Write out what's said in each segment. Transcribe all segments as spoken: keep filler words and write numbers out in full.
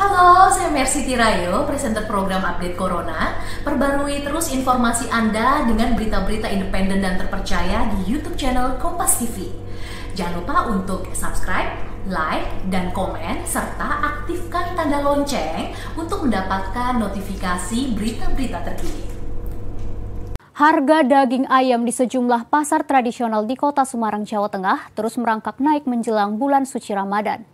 Halo, saya Mercy Tirayo, presenter program Update Corona. Perbarui terus informasi Anda dengan berita-berita independen dan terpercaya di YouTube channel Kompas T V. Jangan lupa untuk subscribe, like, dan komen, serta aktifkan tanda lonceng untuk mendapatkan notifikasi berita-berita terkini. Harga daging ayam di sejumlah pasar tradisional di Kota Semarang, Jawa Tengah terus merangkak naik menjelang bulan suci Ramadan.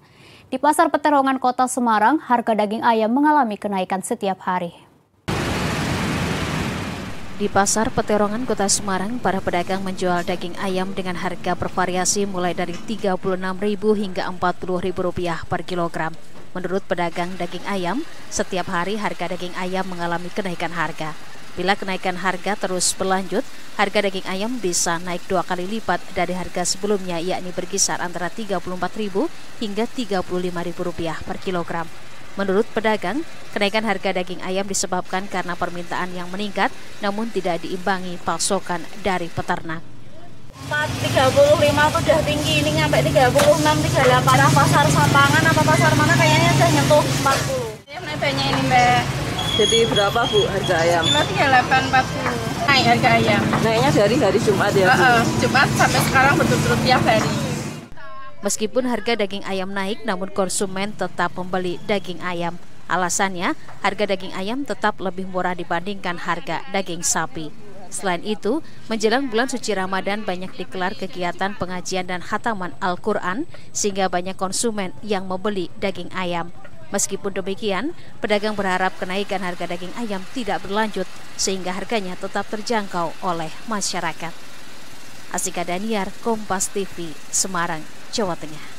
Di Pasar Peterongan Kota Semarang, harga daging ayam mengalami kenaikan setiap hari. Di Pasar Peterongan Kota Semarang, para pedagang menjual daging ayam dengan harga bervariasi mulai dari tiga puluh enam ribu rupiah hingga empat puluh ribu rupiah per kilogram. Menurut pedagang daging ayam, setiap hari harga daging ayam mengalami kenaikan harga. Bila kenaikan harga terus berlanjut, harga daging ayam bisa naik dua kali lipat dari harga sebelumnya, yakni berkisar antara tiga puluh empat ribu rupiah hingga tiga puluh lima ribu rupiah per kilogram. Menurut pedagang, kenaikan harga daging ayam disebabkan karena permintaan yang meningkat, namun tidak diimbangi pasokan dari peternak. empat tiga puluh lima itu udah tinggi, ini sampai tiga puluh enam, tiga puluh delapan. Arah pasar Sampangan apa pasar mana kayaknya udah nyentuh empat puluh. Ini naiknya ini, Mbak. Jadi berapa Bu harga ayam? Kilo tiga puluh delapan empat puluh. Naik harga ayam. Naiknya dari hari Jumat ya Bu? Uh, Jumat sampai sekarang berturut-turut tiap hari. Meskipun harga daging ayam naik, namun konsumen tetap membeli daging ayam. Alasannya, harga daging ayam tetap lebih murah dibandingkan harga daging sapi. Selain itu, menjelang bulan suci Ramadan banyak digelar kegiatan pengajian dan khataman Al-Quran, sehingga banyak konsumen yang membeli daging ayam. Meskipun demikian, pedagang berharap kenaikan harga daging ayam tidak berlanjut sehingga harganya tetap terjangkau oleh masyarakat. Asyika Daniar, Kompas T V, Semarang, Jawa Tengah.